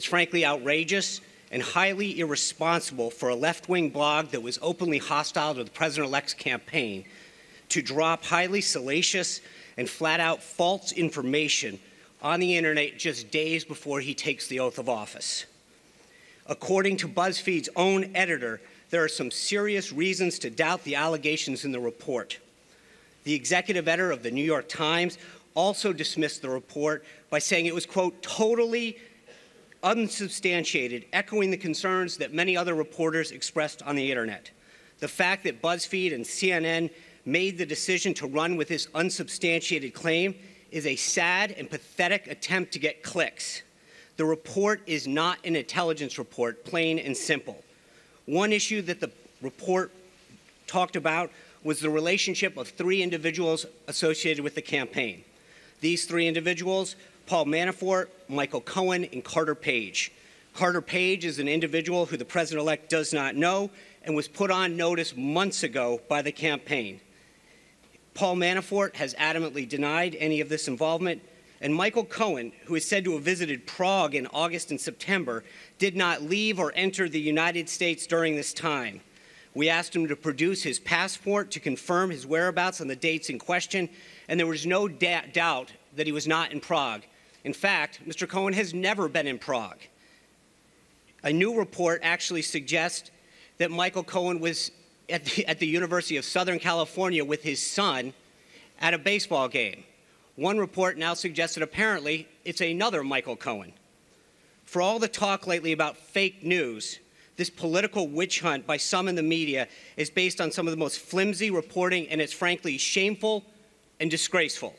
It's frankly outrageous and highly irresponsible for a left-wing blog that was openly hostile to the President-elect's campaign to drop highly salacious and flat-out false information on the internet just days before he takes the oath of office. According to BuzzFeed's own editor, there are some serious reasons to doubt the allegations in the report. The executive editor of the New York Times also dismissed the report by saying it was, quote, totally unsubstantiated, echoing the concerns that many other reporters expressed on the internet. The fact that BuzzFeed and CNN made the decision to run with this unsubstantiated claim is a sad and pathetic attempt to get clicks. The report is not an intelligence report, plain and simple. One issue that the report talked about was the relationship of three individuals associated with the campaign. These three individuals, Paul Manafort, Michael Cohen, and Carter Page. Carter Page is an individual who the president-elect does not know and was put on notice months ago by the campaign. Paul Manafort has adamantly denied any of this involvement, and Michael Cohen, who is said to have visited Prague in August and September, did not leave or enter the United States during this time. We asked him to produce his passport to confirm his whereabouts on the dates in question, and there was no doubt that he was not in Prague. In fact, Mr. Cohen has never been in Prague. A new report actually suggests that Michael Cohen was at the University of Southern California with his son at a baseball game. One report now suggests that apparently it's another Michael Cohen. For all the talk lately about fake news, this political witch hunt by some in the media is based on some of the most flimsy reporting, and it's frankly shameful and disgraceful.